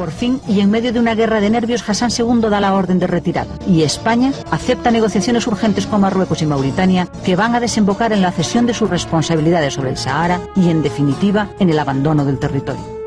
por fin y en medio de una guerra de nervios, Hassan II da la orden de retirada y España acepta negociaciones urgentes con Marruecos y Mauritania que van a desembocar en la cesión de sus responsabilidades sobre el Sahara y, en definitiva, en el abandono del territorio.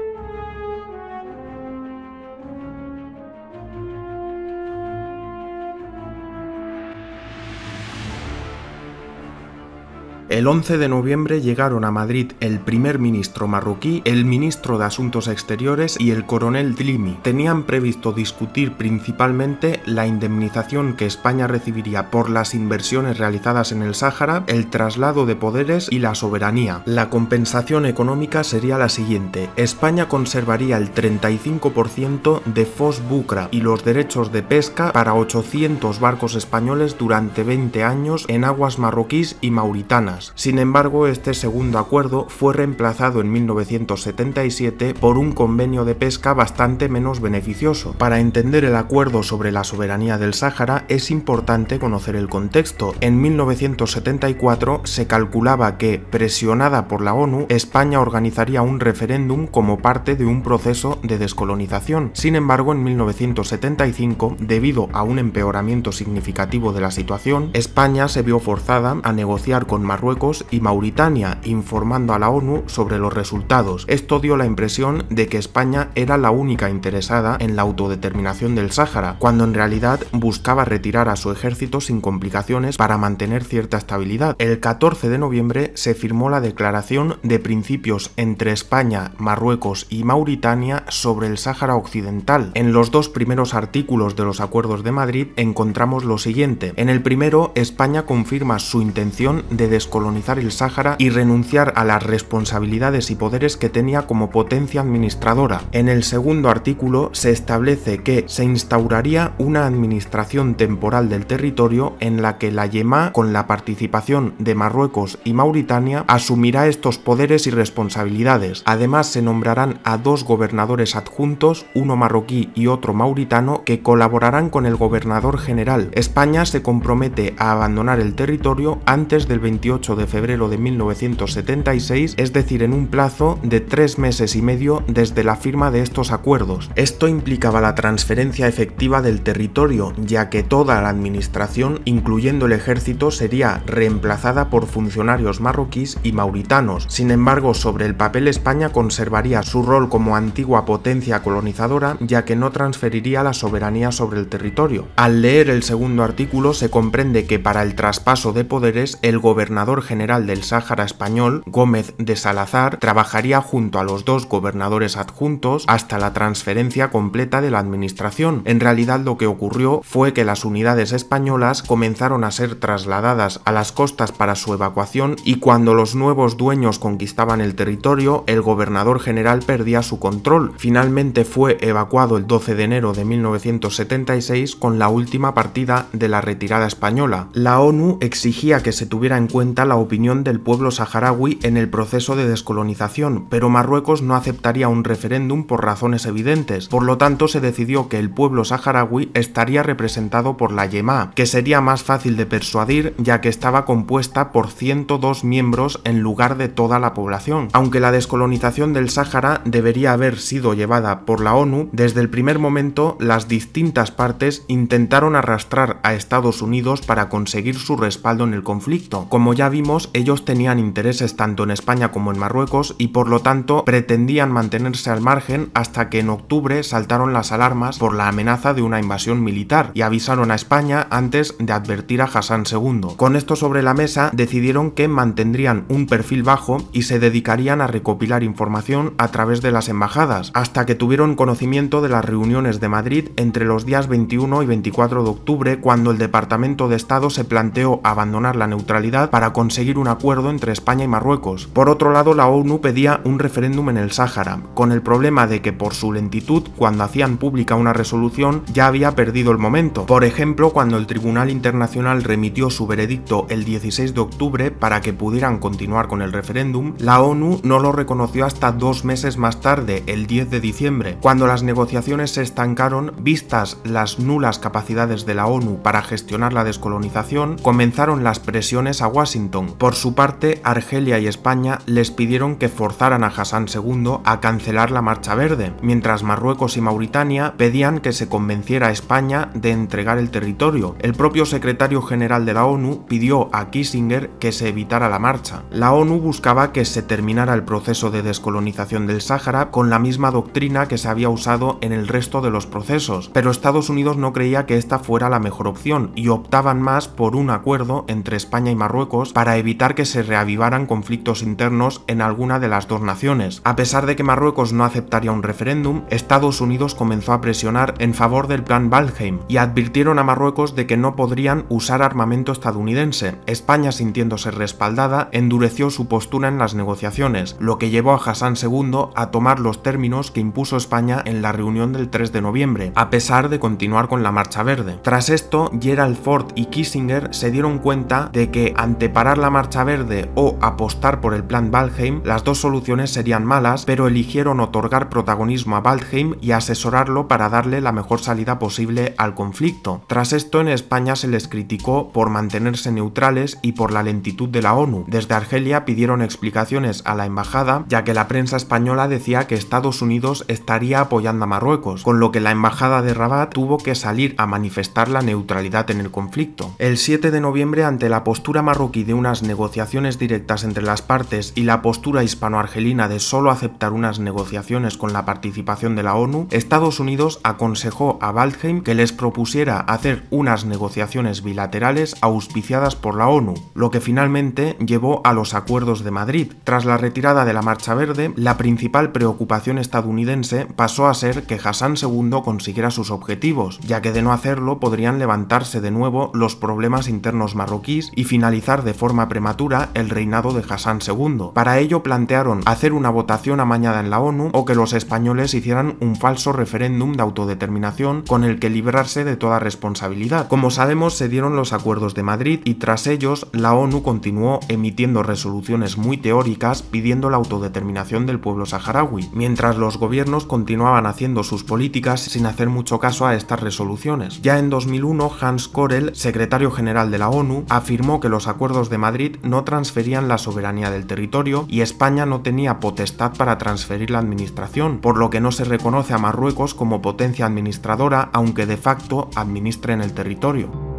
El 11 de noviembre llegaron a Madrid el primer ministro marroquí, el ministro de Asuntos Exteriores y el coronel Slimi. Tenían previsto discutir principalmente la indemnización que España recibiría por las inversiones realizadas en el Sáhara, el traslado de poderes y la soberanía. La compensación económica sería la siguiente: España conservaría el 35% de Fos Bucra y los derechos de pesca para 800 barcos españoles durante 20 años en aguas marroquíes y mauritanas. Sin embargo, este segundo acuerdo fue reemplazado en 1977 por un convenio de pesca bastante menos beneficioso. Para entender el acuerdo sobre la soberanía del Sáhara es importante conocer el contexto. En 1974 se calculaba que, presionada por la ONU, España organizaría un referéndum como parte de un proceso de descolonización. Sin embargo, en 1975, debido a un empeoramiento significativo de la situación, España se vio forzada a negociar con Marruecos y Mauritania, informando a la ONU sobre los resultados. Esto dio la impresión de que España era la única interesada en la autodeterminación del Sáhara, cuando en realidad buscaba retirar a su ejército sin complicaciones para mantener cierta estabilidad. El 14 de noviembre se firmó la Declaración de Principios entre España, Marruecos y Mauritania sobre el Sáhara Occidental. En los dos primeros artículos de los acuerdos de Madrid encontramos lo siguiente. En el primero, España confirma su intención de descolonizar el Sáhara y renunciar a las responsabilidades y poderes que tenía como potencia administradora. En el segundo artículo se establece que se instauraría una administración temporal del territorio en la que la Yemáa, con la participación de Marruecos y Mauritania, asumirá estos poderes y responsabilidades. Además, se nombrarán a dos gobernadores adjuntos, uno marroquí y otro mauritano, que colaborarán con el gobernador general. España se compromete a abandonar el territorio antes del 28 de febrero de 1976, es decir, en un plazo de 3 meses y medio desde la firma de estos acuerdos. Esto implicaba la transferencia efectiva del territorio, ya que toda la administración, incluyendo el ejército, sería reemplazada por funcionarios marroquíes y mauritanos. Sin embargo, sobre el papel, España conservaría su rol como antigua potencia colonizadora, ya que no transferiría la soberanía sobre el territorio. Al leer el segundo artículo, se comprende que para el traspaso de poderes, el gobernador general del Sáhara español, Gómez de Salazar, trabajaría junto a los dos gobernadores adjuntos hasta la transferencia completa de la administración. En realidad, lo que ocurrió fue que las unidades españolas comenzaron a ser trasladadas a las costas para su evacuación, y cuando los nuevos dueños conquistaban el territorio, el gobernador general perdía su control. Finalmente fue evacuado el 12 de enero de 1976 con la última partida de la retirada española. La ONU exigía que se tuviera en cuenta la opinión del pueblo saharaui en el proceso de descolonización, pero Marruecos no aceptaría un referéndum por razones evidentes. Por lo tanto, se decidió que el pueblo saharaui estaría representado por la Yemáa, que sería más fácil de persuadir ya que estaba compuesta por 102 miembros en lugar de toda la población. Aunque la descolonización del Sáhara debería haber sido llevada por la ONU, desde el primer momento las distintas partes intentaron arrastrar a Estados Unidos para conseguir su respaldo en el conflicto. Como ya vimos, ellos tenían intereses tanto en España como en Marruecos y por lo tanto pretendían mantenerse al margen hasta que en octubre saltaron las alarmas por la amenaza de una invasión militar y avisaron a España antes de advertir a Hassan II. Con esto sobre la mesa, decidieron que mantendrían un perfil bajo y se dedicarían a recopilar información a través de las embajadas, hasta que tuvieron conocimiento de las reuniones de Madrid entre los días 21 y 24 de octubre, cuando el Departamento de Estado se planteó abandonar la neutralidad para conseguir un acuerdo entre España y Marruecos. Por otro lado, la ONU pedía un referéndum en el Sáhara, con el problema de que por su lentitud, cuando hacían pública una resolución, ya había perdido el momento. Por ejemplo, cuando el Tribunal Internacional remitió su veredicto el 16 de octubre para que pudieran continuar con el referéndum, la ONU no lo reconoció hasta 2 meses más tarde, el 10 de diciembre, cuando las negociaciones se estancaron. Vistas las nulas capacidades de la ONU para gestionar la descolonización, comenzaron las presiones a Washington. Washington. Por su parte, Argelia y España les pidieron que forzaran a Hassan II a cancelar la Marcha Verde, mientras Marruecos y Mauritania pedían que se convenciera a España de entregar el territorio. El propio secretario general de la ONU pidió a Kissinger que se evitara la marcha. La ONU buscaba que se terminara el proceso de descolonización del Sáhara con la misma doctrina que se había usado en el resto de los procesos, pero Estados Unidos no creía que esta fuera la mejor opción y optaban más por un acuerdo entre España y Marruecos para evitar que se reavivaran conflictos internos en alguna de las dos naciones. A pesar de que Marruecos no aceptaría un referéndum, Estados Unidos comenzó a presionar en favor del plan Waldheim y advirtieron a Marruecos de que no podrían usar armamento estadounidense. España, sintiéndose respaldada, endureció su postura en las negociaciones, lo que llevó a Hassan II a tomar los términos que impuso España en la reunión del 3 de noviembre, a pesar de continuar con la Marcha Verde. Tras esto, Gerald Ford y Kissinger se dieron cuenta de que anteparar la Marcha Verde o apostar por el plan Waldheim, las dos soluciones serían malas, pero eligieron otorgar protagonismo a Waldheim y asesorarlo para darle la mejor salida posible al conflicto. Tras esto, en España se les criticó por mantenerse neutrales y por la lentitud de la ONU. Desde Argelia pidieron explicaciones a la embajada, ya que la prensa española decía que Estados Unidos estaría apoyando a Marruecos, con lo que la embajada de Rabat tuvo que salir a manifestar la neutralidad en el conflicto. El 7 de noviembre, ante la postura marroquí de unas negociaciones directas entre las partes y la postura hispano-argelina de solo aceptar unas negociaciones con la participación de la ONU, Estados Unidos aconsejó a Waldheim que les propusiera hacer unas negociaciones bilaterales auspiciadas por la ONU, lo que finalmente llevó a los acuerdos de Madrid. Tras la retirada de la Marcha Verde, la principal preocupación estadounidense pasó a ser que Hassan II consiguiera sus objetivos, ya que de no hacerlo podrían levantarse de nuevo los problemas internos marroquíes y finalizar de forma prematura el reinado de Hassan II. Para ello plantearon hacer una votación amañada en la ONU o que los españoles hicieran un falso referéndum de autodeterminación con el que librarse de toda responsabilidad. Como sabemos, se dieron los acuerdos de Madrid y tras ellos la ONU continuó emitiendo resoluciones muy teóricas pidiendo la autodeterminación del pueblo saharaui, mientras los gobiernos continuaban haciendo sus políticas sin hacer mucho caso a estas resoluciones. Ya en 2001, Hans Corell, secretario general de la ONU, afirmó que los acuerdos de Madrid no transferían la soberanía del territorio y España no tenía potestad para transferir la administración, por lo que no se reconoce a Marruecos como potencia administradora, aunque de facto administren el territorio.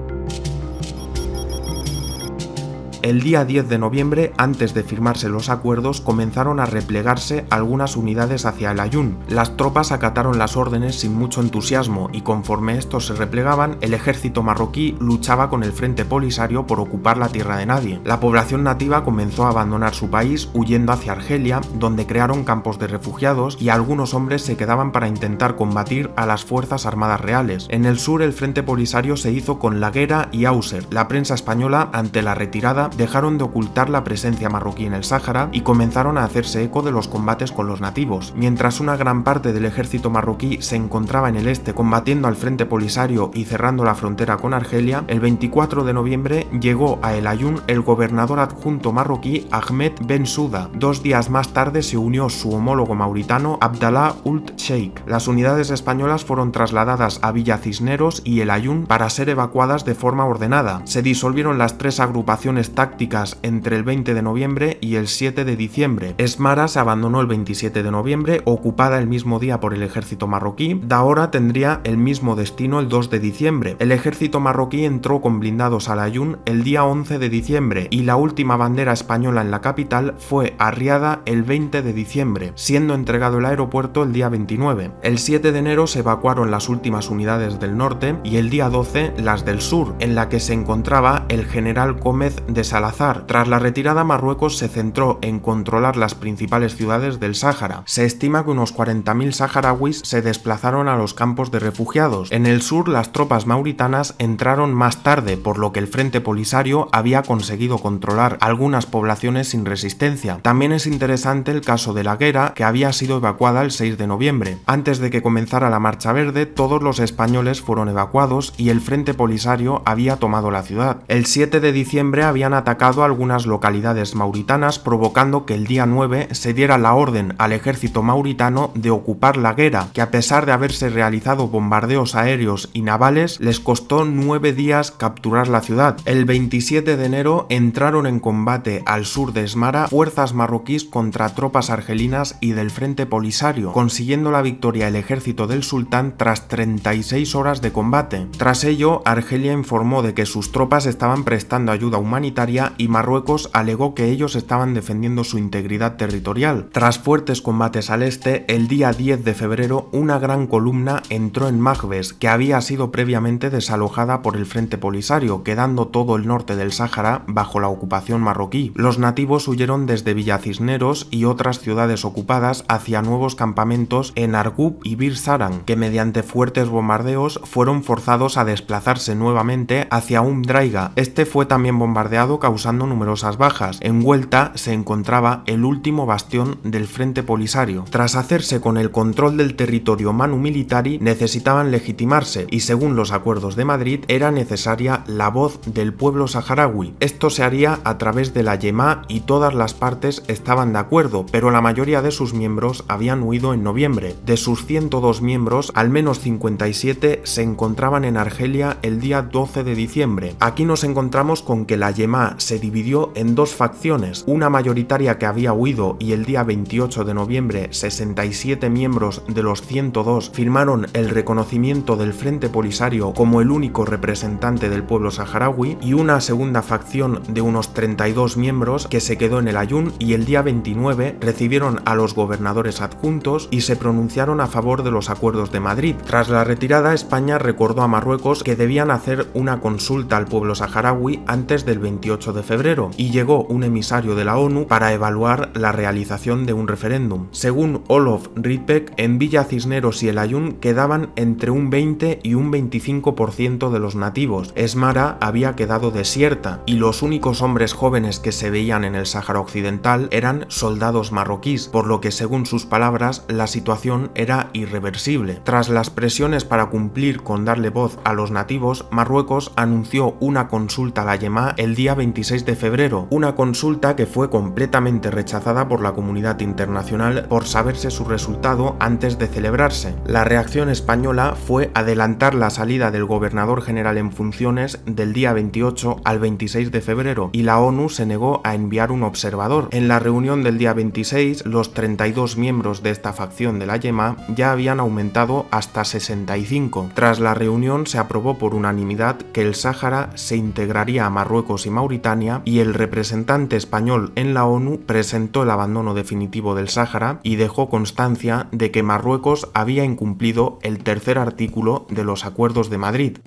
El día 10 de noviembre, antes de firmarse los acuerdos, comenzaron a replegarse algunas unidades hacia el Aaiún. Las tropas acataron las órdenes sin mucho entusiasmo y conforme estos se replegaban, el ejército marroquí luchaba con el Frente Polisario por ocupar la tierra de nadie. La población nativa comenzó a abandonar su país huyendo hacia Argelia, donde crearon campos de refugiados y algunos hombres se quedaban para intentar combatir a las fuerzas armadas reales. En el sur, el Frente Polisario se hizo con Laguera y Auser. La prensa española, ante la retirada, dejaron de ocultar la presencia marroquí en el Sáhara y comenzaron a hacerse eco de los combates con los nativos. Mientras una gran parte del ejército marroquí se encontraba en el este combatiendo al Frente Polisario y cerrando la frontera con Argelia, el 24 de noviembre llegó a el Aaiún el gobernador adjunto marroquí Ahmed Ben Souda. Dos días más tarde se unió su homólogo mauritano Abdallah Ult Sheikh. Las unidades españolas fueron trasladadas a Villa Cisneros y el Aaiún para ser evacuadas de forma ordenada. Se disolvieron las tres agrupaciones tácticas entre el 20 de noviembre y el 7 de diciembre. Esmara se abandonó el 27 de noviembre, ocupada el mismo día por el ejército marroquí. Daora tendría el mismo destino el 2 de diciembre. El ejército marroquí entró con blindados al Aaiún el día 11 de diciembre y la última bandera española en la capital fue arriada el 20 de diciembre, siendo entregado el aeropuerto el día 29. El 7 de enero se evacuaron las últimas unidades del norte y el día 12 las del sur, en la que se encontraba el general Gómez de Salazar. Tras la retirada, Marruecos se centró en controlar las principales ciudades del Sáhara. Se estima que unos 40.000 saharauis se desplazaron a los campos de refugiados. En el sur, las tropas mauritanas entraron más tarde, por lo que el Frente Polisario había conseguido controlar algunas poblaciones sin resistencia. También es interesante el caso de Laguera, que había sido evacuada el 6 de noviembre. Antes de que comenzara la Marcha Verde, todos los españoles fueron evacuados y el Frente Polisario había tomado la ciudad. El 7 de diciembre habían atacado algunas localidades mauritanas, provocando que el día 9 se diera la orden al ejército mauritano de ocupar Laguera, que a pesar de haberse realizado bombardeos aéreos y navales, les costó 9 días capturar la ciudad. El 27 de enero entraron en combate al sur de Esmara fuerzas marroquíes contra tropas argelinas y del Frente Polisario, consiguiendo la victoria el ejército del sultán tras 36 horas de combate. Tras ello, Argelia informó de que sus tropas estaban prestando ayuda humanitaria y Marruecos alegó que ellos estaban defendiendo su integridad territorial. Tras fuertes combates al este, el día 10 de febrero una gran columna entró en Magbes, que había sido previamente desalojada por el Frente Polisario, quedando todo el norte del Sahara bajo la ocupación marroquí. Los nativos huyeron desde Villa Cisneros y otras ciudades ocupadas hacia nuevos campamentos en Argub y Bir-Saran, que mediante fuertes bombardeos fueron forzados a desplazarse nuevamente hacia Umdraiga. Este fue también bombardeado, causando numerosas bajas. En Vuelta se encontraba el último bastión del Frente Polisario. Tras hacerse con el control del territorio manu militari, necesitaban legitimarse y, según los acuerdos de Madrid, era necesaria la voz del pueblo saharaui. Esto se haría a través de la Yemáa y todas las partes estaban de acuerdo, pero la mayoría de sus miembros habían huido en noviembre. De sus 102 miembros, al menos 57 se encontraban en Argelia el día 12 de diciembre. Aquí nos encontramos con que la Yemáa se dividió en dos facciones, una mayoritaria que había huido y el día 28 de noviembre 67 miembros de los 102 firmaron el reconocimiento del Frente Polisario como el único representante del pueblo saharaui, y una segunda facción de unos 32 miembros que se quedó en el Aaiún y el día 29 recibieron a los gobernadores adjuntos y se pronunciaron a favor de los acuerdos de Madrid. Tras la retirada, España recordó a Marruecos que debían hacer una consulta al pueblo saharaui antes del 28 de febrero y llegó un emisario de la ONU para evaluar la realización de un referéndum. Según Olof Ridbeck, en Villa Cisneros y el Aaiún quedaban entre un 20 y un 25% de los nativos. Esmara había quedado desierta y los únicos hombres jóvenes que se veían en el Sahara Occidental eran soldados marroquíes, por lo que, según sus palabras, la situación era irreversible. Tras las presiones para cumplir con darle voz a los nativos, Marruecos anunció una consulta a la Yemáa el día 26 de febrero, una consulta que fue completamente rechazada por la comunidad internacional por saberse su resultado antes de celebrarse. La reacción española fue adelantar la salida del gobernador general en funciones del día 28 al 26 de febrero y la ONU se negó a enviar un observador. En la reunión del día 26, los 32 miembros de esta facción de la Yemáa ya habían aumentado hasta 65. Tras la reunión se aprobó por unanimidad que el Sáhara se integraría a Marruecos y Mauritania, y el representante español en la ONU presentó el abandono definitivo del Sáhara y dejó constancia de que Marruecos había incumplido el tercer artículo de los acuerdos de Madrid.